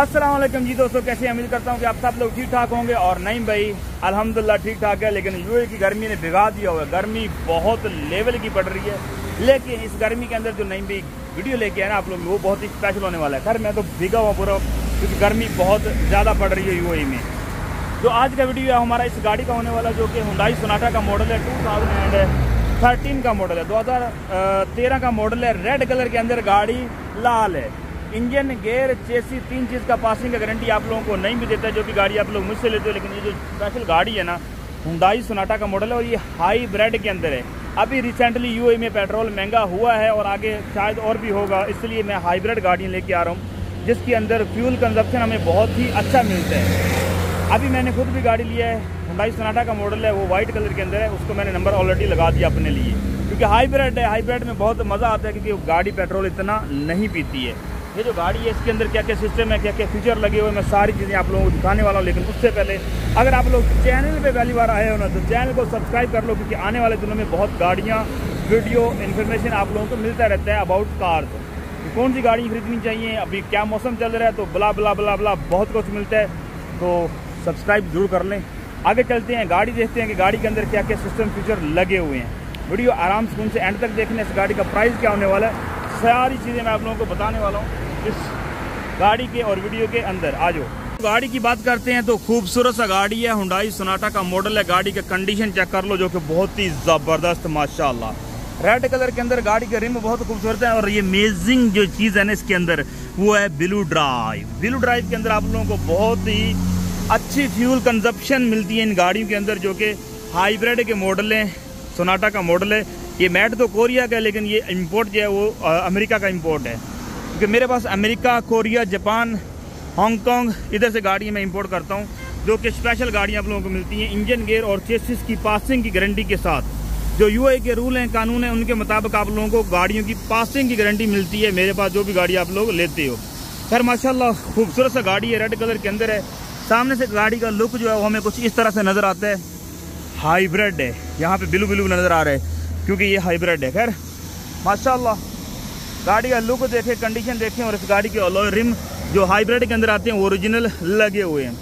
अस्सलाम वालेकुम जी दोस्तों, कैसे उम्मीद करता हूँ कि आप सब लोग ठीक ठाक होंगे। और नहीं भाई, अल्हम्दुलिल्लाह ठीक ठाक है, लेकिन यूएई की गर्मी ने बिगाड़ दिया हुआ है। गर्मी बहुत लेवल की पड़ रही है, लेकिन इस गर्मी के अंदर जो नई भाई वीडियो लेके आए ना आप लोग, वो बहुत ही स्पेशल होने वाला है। खैर मैं तो भीगा हुआ पूरा, क्योंकि गर्मी बहुत ज़्यादा पड़ रही है यूएई में। जो आज का वीडियो है हमारा इस गाड़ी का होने वाला, जो कि Hyundai Sonata का मॉडल है, 2013 का मॉडल है, 2013 का मॉडल है। रेड कलर के अंदर गाड़ी, लाल है, इंजन, गेयर, चेसी, तीन चीज़ का पासिंग का गारंटी आप लोगों को नहीं भी देता है, जो भी गाड़ी आप लोग मुझसे लेते हो। लेकिन ये जो स्पेशल गाड़ी है ना, Hyundai Sonata का मॉडल है और ये हाईब्रिड के अंदर है। अभी रिसेंटली यूएई में पेट्रोल महंगा हुआ है और आगे शायद और भी होगा, इसलिए मैं हाईब्रिड गाड़ियाँ लेके आ रहा हूँ जिसके अंदर फ्यूल कंजप्शन हमें बहुत ही अच्छा मिलता है। अभी मैंने खुद भी गाड़ी लिया है, Hyundai Sonata का मॉडल है, वो वाइट कलर के अंदर है। उसको मैंने नंबर ऑलरेडी लगा दिया अपने लिए, क्योंकि हाईब्रिड है। हाईब्रिड में बहुत मज़ा आता है क्योंकि गाड़ी पेट्रोल इतना नहीं पीती है। ये जो गाड़ी है इसके अंदर क्या क्या सिस्टम है, क्या क्या फीचर लगे हुए, मैं सारी चीज़ें आप लोगों को दिखाने वाला हूँ। लेकिन उससे पहले अगर आप लोग चैनल पर पहली बार आए हो ना, तो चैनल को सब्सक्राइब कर लो, क्योंकि आने वाले दिनों में बहुत गाड़ियाँ, वीडियो, इन्फॉर्मेशन आप लोगों को मिलता रहता है अबाउट कार्स। कौन सी गाड़ी खरीदनी चाहिए, अभी क्या मौसम चल रहा है, तो बला बला बला बला बहुत कुछ मिलता है। तो सब्सक्राइब जरूर कर लें। आगे चलते हैं, गाड़ी देखते हैं कि गाड़ी के अंदर क्या क्या सिस्टम फीचर लगे हुए हैं। वीडियो आराम से उनसे एंड तक देखने। इस गाड़ी का प्राइस क्या होने वाला है, सारी चीज़ें मैं आप लोगों को बताने वाला हूँ इस गाड़ी के और वीडियो के अंदर। आ जाओ, गाड़ी की बात करते हैं। तो खूबसूरत सा गाड़ी है, Hyundai Sonata का मॉडल है। गाड़ी का कंडीशन चेक कर लो, जो कि बहुत ही ज़बरदस्त माशाल्लाह। रेड कलर के अंदर गाड़ी के रिम बहुत खूबसूरत है। और ये अमेजिंग जो चीज़ है ना इसके अंदर, वो है ब्लू ड्राइव। ब्लू ड्राइव के अंदर आप लोगों को बहुत ही अच्छी फ्यूल कंजप्शन मिलती है इन गाड़ियों के अंदर, जो कि हाईब्रिड के मॉडल हैं, Sonata का मॉडल है। ये मैट तो कोरिया का है, लेकिन ये इंपोर्ट जो है वो अमेरिका का इंपोर्ट है, क्योंकि मेरे पास अमेरिका, कोरिया, जापान, हांगकॉन्ग, इधर से गाड़ियाँ मैं इंपोर्ट करता हूँ, जो कि स्पेशल गाड़ियाँ आप लोगों को मिलती हैं। इंजन, गेयर और चेसिस की पासिंग की गारंटी के साथ, जो यूएई के रूल हैं, कानून हैं, उनके मुताबिक आप लोगों को गाड़ियों की पासिंग की गारंटी मिलती है मेरे पास, जो भी गाड़ी आप लोग लेते हो। खैर माशाल्लाह खूबसूरत सा गाड़ी है, रेड कलर के अंदर है। सामने से गाड़ी का लुक जो है वो हमें कुछ इस तरह से नज़र आता है। हाईब्रिड है, यहाँ पे ब्लू ब्लू नज़र आ रहा है क्योंकि ये हाईब्रिड है। खैर माशाल्लाह गाड़ी का लुक देखें, कंडीशन देखें, और इस गाड़ी के अलॉय रिम जो हाईब्रिड के अंदर आते हैं ओरिजिनल लगे हुए हैं।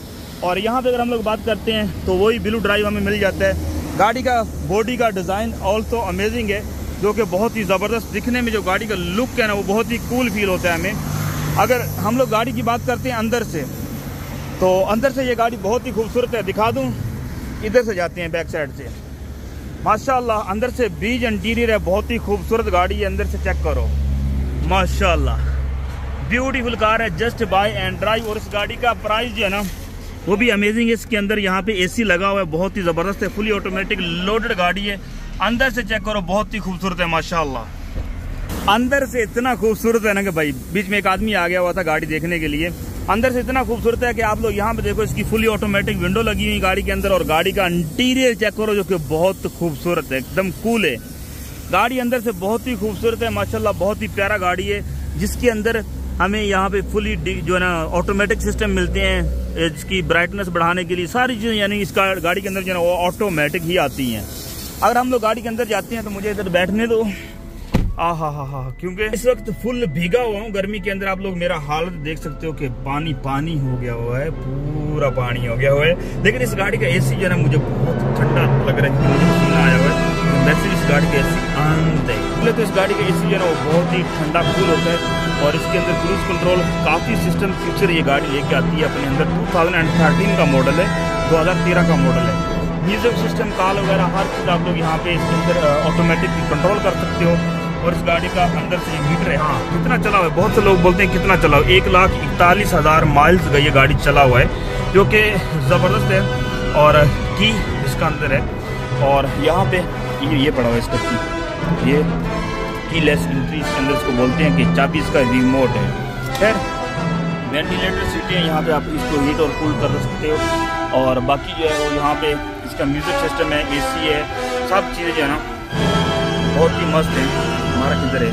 और यहाँ पर अगर हम लोग बात करते हैं तो वही ब्लू ड्राइव हमें मिल जाता है। गाड़ी का बॉडी का डिज़ाइन ऑल्सो अमेजिंग है, जो कि बहुत ही ज़बरदस्त दिखने में, जो गाड़ी का लुक है ना वो बहुत ही कूल फील होता है हमें। अगर हम लोग गाड़ी की बात करते हैं अंदर से, तो अंदर से ये गाड़ी बहुत ही खूबसूरत है। दिखा दूं, इधर से जाते हैं बैक साइड से। माशाल्लाह अंदर से बीज इंटीरियर है, बहुत ही खूबसूरत गाड़ी है। अंदर से चेक करो, माशाल्लाह ब्यूटीफुल कार है, जस्ट बाय एंड ड्राइव। और इस गाड़ी का प्राइस जो है ना वो भी अमेजिंग है। इसके अंदर यहाँ पे एसी लगा हुआ है, बहुत ही ज़बरदस्त है, फुली ऑटोमेटिक लोडेड गाड़ी है। अंदर से चेक करो, बहुत ही खूबसूरत है माशाल्लाह। अंदर से इतना खूबसूरत है ना कि भाई, बीच में एक आदमी आ गया हुआ था गाड़ी देखने के लिए। अंदर से इतना खूबसूरत है कि आप लोग यहाँ पे देखो, इसकी फुली ऑटोमेटिक विंडो लगी हुई गाड़ी के अंदर। और गाड़ी का इंटीरियर चेक करो, जो कि बहुत खूबसूरत है, एकदम कूल है गाड़ी। अंदर से बहुत ही खूबसूरत है माशाल्लाह, बहुत ही प्यारा गाड़ी है, जिसके अंदर हमें यहाँ पे फुली जो है ना ऑटोमेटिक सिस्टम मिलते हैं, इसकी ब्राइटनेस बढ़ाने के लिए, सारी चीज़ें यानी इसका गाड़ी के अंदर जो है वो ऑटोमेटिक ही आती हैं। अगर हम लोग गाड़ी के अंदर जाते हैं तो मुझे इधर बैठने दो। आहा, क्योंकि इस वक्त फुल भीगा हुआ हूँ गर्मी के अंदर। आप लोग मेरा हालत देख सकते हो कि पानी पानी हो गया हुआ है, पूरा पानी हो गया हुआ है। लेकिन इस गाड़ी का एसी जो है ना मुझे बहुत ठंडा लग रहा है, आया हुआ है। वैसे इस गाड़ी का एसी अंत है, पहले तो इस गाड़ी का एसी जो है ना वो बहुत ही ठंडा कूल होता है। और इसके अंदर क्रूज कंट्रोल, काफ़ी सिस्टम फीचर ये गाड़ी लेके आती है अपने अंदर। 2013 का मॉडल है, 2013 का मॉडल है। म्यूजिक सिस्टम, कॉल वगैरह हर चीज़ आप लोग यहाँ पे इसके अंदर ऑटोमेटिक कंट्रोल कर सकते हो। और इस गाड़ी का अंदर से मीटर है, हाँ कितना चला हुआ है, बहुत से लोग बोलते हैं कितना चला हुआ है। 1,41,000 माइल्स का ये गाड़ी चला हुआ है, जो कि ज़बरदस्त है। और की इसका अंदर है, और यहाँ पे ये पड़ा हुआ है इसका की, ये कीलेस एंट्री इसके अंदर इसको बोलते हैं, कि चाबी इसका रिमोट है। खैर वेंटिलेटर सीटें यहाँ पे आप इसको हीट और कूल कर सकते हो। और बाकी जो है वो यहाँ पे इसका म्यूज़िक सिस्टम है, एसी है, सब चीज़ें जो है ना बहुत ही मस्त है। हमारा किधर है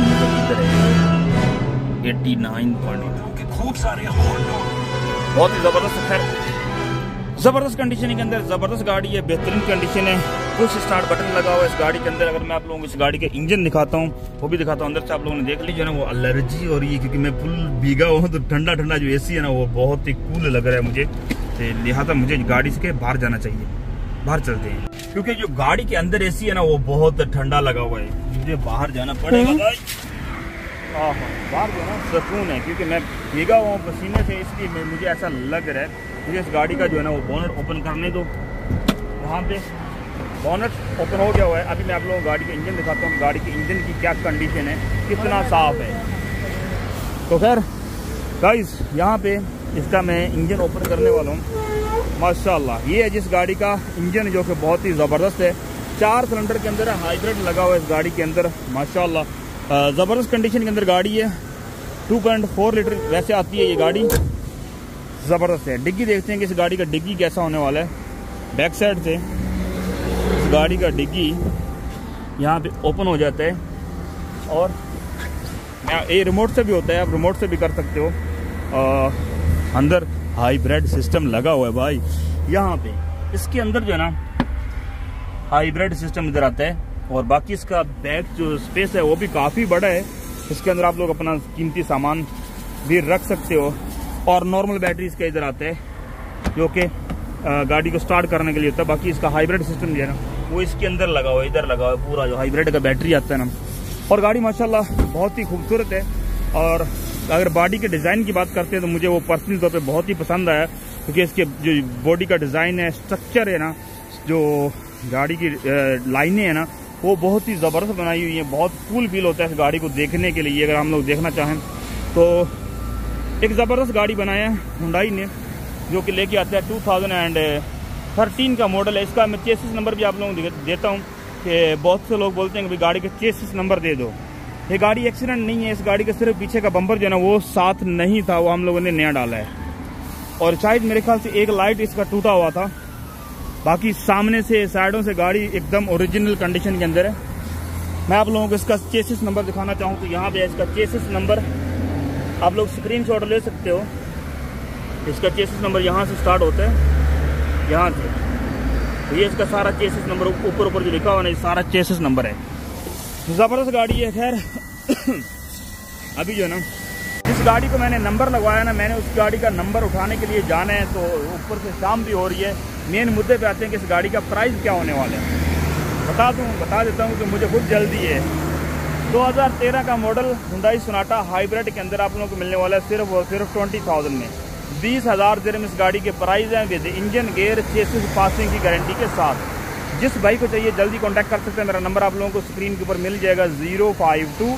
म्यूज़िक, किधर है 89.8, खूब सारे बहुत ही ज़बरदस्त। खैर ज़बरदस्त कंडीशन के अंदर ज़बरदस्त गाड़ी है, बेहतरीन कंडीशन है। कुछ स्टार्ट बटन लगा हुआ है इस गाड़ी के अंदर। अगर मैं आप लोगों को इस गाड़ी का इंजन दिखाता हूँ, वो भी दिखाता हूँ, अंदर से आप लोगों ने देख लीजिए ना वो एलर्जी हो रही है क्योंकि मैं फुल भीगा हुआ हूँ, तो ठंडा ठंडा जो एसी है ना वो बहुत ही कूल लग रहा है मुझे। तो लिहाजा मुझे गाड़ी से बाहर जाना चाहिए, बाहर चलते हैं, क्योंकि जो गाड़ी के अंदर एसी है ना वो बहुत ठंडा लगा हुआ है, मुझे बाहर जाना पड़ेगा। बाहर जाना सुकून है क्योंकि मैं भीगा हुआ हूँ पसीने से, इसलिए मुझे ऐसा लग रहा है। मुझे इस गाड़ी का जो है ना वो बोनट ओपन करने दो। यहाँ पे बोनट ओपन हो गया हुआ है। अभी मैं आप लोगों को गाड़ी का इंजन दिखाता हूँ, गाड़ी के इंजन की क्या कंडीशन है, कितना साफ है। तो खैर गाइस, यहाँ पे इसका मैं इंजन ओपन करने वाला हूँ। माशाल्लाह, ये है जिस गाड़ी का इंजन जो कि बहुत ही ज़बरदस्त है, 4 सिलेंडर के अंदर हाइब्रिड लगा हुआ है इस गाड़ी के अंदर। माशाल्लाह ज़बरदस्त कंडीशन के अंदर गाड़ी है। 2.4 लीटर वैसे आती है ये गाड़ी, ज़बरदस्त है। डिग्गी देखते हैं कि इस गाड़ी का डिग्गी कैसा होने वाला है। बैक साइड से इस गाड़ी का डिग्गी यहाँ पे ओपन हो जाता है और ये रिमोट से भी होता है, आप रिमोट से भी कर सकते हो। अंदर हाइब्रिड सिस्टम लगा हुआ है भाई। यहाँ पे इसके अंदर जो है ना हाइब्रिड सिस्टम इधर आता है और बाकी इसका बैक जो स्पेस है वो भी काफ़ी बड़ा है। इसके अंदर आप लोग अपना कीमती सामान भी रख सकते हो। और नॉर्मल बैटरी इसका इधर आता है जो कि गाड़ी को स्टार्ट करने के लिए होता है। बाकी इसका हाइब्रिड सिस्टम जो है ना वो इसके अंदर लगा हुआ है, इधर लगा हुआ है पूरा, जो हाइब्रिड का बैटरी आता है ना। और गाड़ी माशाल्लाह बहुत ही खूबसूरत है। और अगर बॉडी के डिज़ाइन की बात करते हैं तो मुझे वो पर्सनल तौर पर बहुत ही पसंद आया, क्योंकि इसके जो बॉडी का डिज़ाइन है, स्ट्रक्चर है ना, जो गाड़ी की लाइनें हैं ना वो बहुत ही ज़बरदस्त बनाई हुई है। बहुत कूल फील होता है इस गाड़ी को देखने के लिए। अगर हम लोग देखना चाहें तो एक ज़बरदस्त गाड़ी बनाया है Hyundai ने, जो कि लेके आता है 2013 का मॉडल है। इसका मैं चेसिस नंबर भी आप लोगों को देता हूँ कि बहुत से लोग बोलते हैं कि गाड़ी का चेसिस नंबर दे दो। ये गाड़ी एक्सीडेंट नहीं है, इस गाड़ी का सिर्फ पीछे का बम्पर जो है ना वो साथ नहीं था, वो हम लोगों ने नया डाला है। और शायद मेरे ख्याल से एक लाइट इसका टूटा हुआ था, बाकी सामने से साइडों से गाड़ी एकदम ओरिजिनल कंडीशन के अंदर है। मैं आप लोगों को इसका चेसिस नंबर दिखाना चाहूँ तो यहाँ पे है इसका चेसिस नंबर, आप लोग स्क्रीनशॉट ले सकते हो। इसका चेसिस नंबर यहाँ से स्टार्ट होता है, यहाँ से। तो ये इसका सारा चेसिस नंबर ऊपर ऊपर जो लिखा हुआ ना ये सारा चेसिस नंबर है। ज़बरदस्त गाड़ी है। खैर अभी जो है ना जिस गाड़ी को मैंने नंबर लगवाया ना, मैंने उस गाड़ी का नंबर उठाने के लिए जाना है, तो ऊपर से शाम भी हो रही है। मेन मुद्दे पे आते हैं कि इस गाड़ी का प्राइस क्या होने वाला है। बता देता हूँ कि मुझे बहुत जल्दी है। 2013 का मॉडल Hyundai Sonata हाइब्रिड के अंदर आप लोगों को मिलने वाला है सिर्फ और सिर्फ 20,000 में। 20,000 इस गाड़ी के प्राइस हैं with engine, gear, chassis, passing की गारंटी के साथ। जिस भाई को चाहिए जल्दी कॉन्टैक्ट कर सकते हैं। मेरा नंबर आप लोगों को स्क्रीन के ऊपर मिल जाएगा 052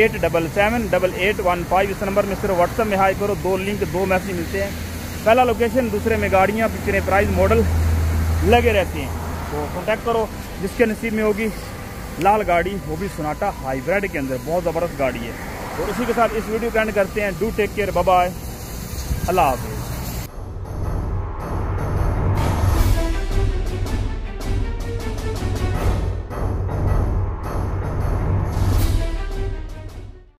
877 8815। इस नंबर में सिर्फ व्हाट्सएप में हाई करो, 2 लिंक 2 मैसेज मिलते हैं। पहला लोकेशन, दूसरे में गाड़ियाँ, पिछले प्राइस मॉडल लगे रहते हैं। तो कॉन्टैक्ट करो, जिसके नसीब में होगी लाल गाड़ी, वो भी Sonata हाइब्रिड के अंदर। बहुत ज़बरदस्त गाड़ी है। और इसी के साथ इस वीडियो को एंड करते हैं। Do take care, bye bye, अल्लाह हाफिज़।